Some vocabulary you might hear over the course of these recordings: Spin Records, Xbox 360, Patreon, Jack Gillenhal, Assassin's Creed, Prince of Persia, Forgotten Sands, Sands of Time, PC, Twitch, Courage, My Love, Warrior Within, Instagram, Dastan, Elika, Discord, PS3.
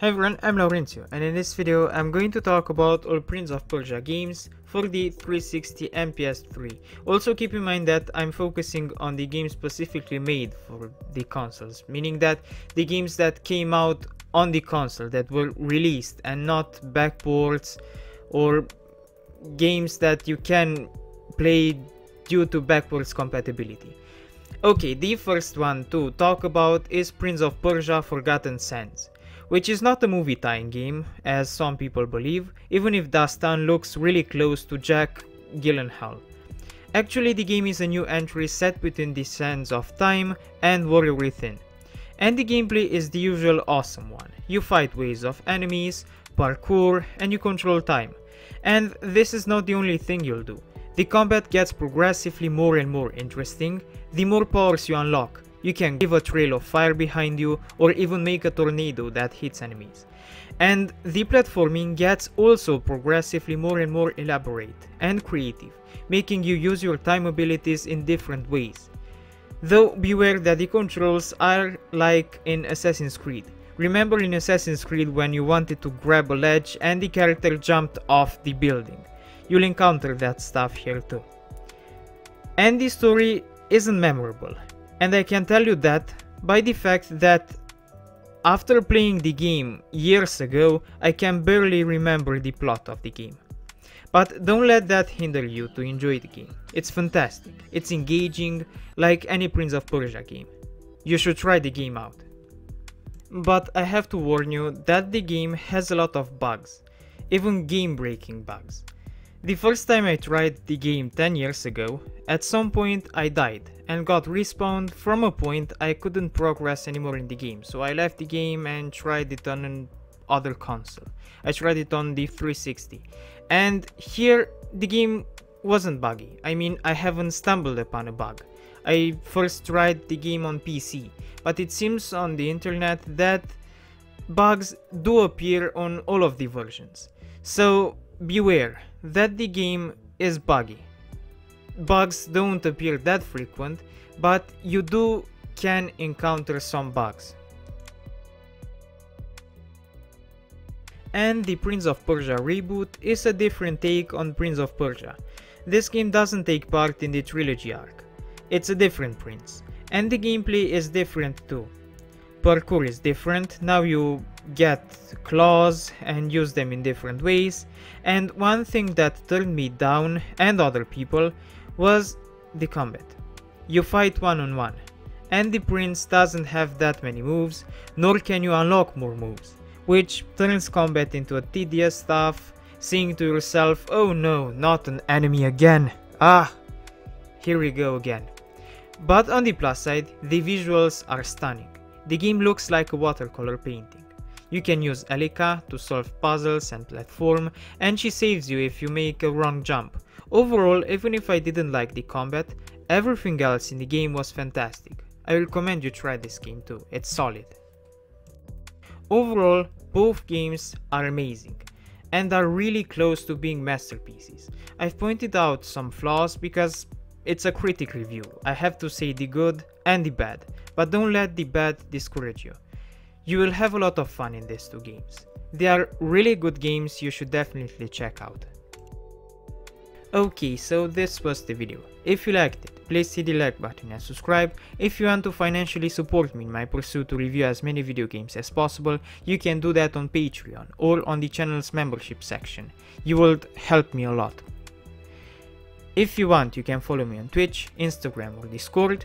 Hi everyone, I'm Laurencio, and in this video I'm going to talk about all Prince of Persia games for the 360 and PS3. Also keep in mind that I'm focusing on the games specifically made for the consoles, meaning that the games that came out on the console that were released and not backports or games that you can play due to backwards compatibility. Okay, the first one to talk about is Prince of Persia Forgotten Sands, which is not a movie tie-in game, as some people believe, even if Dastan looks really close to Jack Gillenhal. Actually, the game is a new entry set between the Sands of Time and Warrior Within, and the gameplay is the usual awesome one. You fight waves of enemies, parkour, and you control time. And this is not the only thing you'll do. The combat gets progressively more and more interesting, the more powers you unlock. You can give a trail of fire behind you or even make a tornado that hits enemies. And the platforming gets also progressively more and more elaborate and creative, making you use your time abilities in different ways. Though beware that the controls are like in Assassin's Creed. Remember in Assassin's Creed when you wanted to grab a ledge and the character jumped off the building? You'll encounter that stuff here too. And the story isn't memorable. And I can tell you that by the fact that after playing the game years ago, I can barely remember the plot of the game. But don't let that hinder you to enjoy the game. It's fantastic, it's engaging, like any Prince of Persia game. You should try the game out. But I have to warn you that the game has a lot of bugs, even game-breaking bugs. The first time I tried the game 10 years ago, at some point I died and got respawned from a point I couldn't progress anymore in the game, so I left the game and tried it on another console. I tried it on the 360, and here the game wasn't buggy. I mean, I haven't stumbled upon a bug. I first tried the game on PC, but it seems on the internet that bugs do appear on all of the versions, so beware that the game is buggy. Bugs don't appear that frequent, but you can encounter some bugs. And the Prince of Persia reboot is a different take on Prince of Persia. This game doesn't take part in the trilogy arc. It's a different prince, and the gameplay is different too. Parkour is different, now you get claws and use them in different ways, and one thing that turned me down and other people was the combat. You fight one-on-one, and the prince doesn't have that many moves, nor can you unlock more moves, which turns combat into a tedious stuff, saying to yourself, oh no, not an enemy again, ah, here we go again. But on the plus side, the visuals are stunning. The game looks like a watercolor painting. You can use Elika to solve puzzles and platform, and she saves you if you make a wrong jump. Overall, even if I didn't like the combat, everything else in the game was fantastic. I recommend you try this game too, it's solid. Overall, both games are amazing, and are really close to being masterpieces. I've pointed out some flaws because it's a critic review, I have to say the good and the bad, but don't let the bad discourage you. You will have a lot of fun in these two games. They are really good games you should definitely check out. Okay, so this was the video. If you liked it, please hit the like button and subscribe. If you want to financially support me in my pursuit to review as many video games as possible, you can do that on Patreon or on the channel's membership section. You would help me a lot. If you want, you can follow me on Twitch, Instagram or Discord.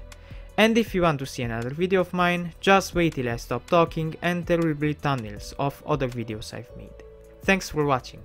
And if you want to see another video of mine, just wait till I stop talking and there will be thumbnails of other videos I've made. Thanks for watching.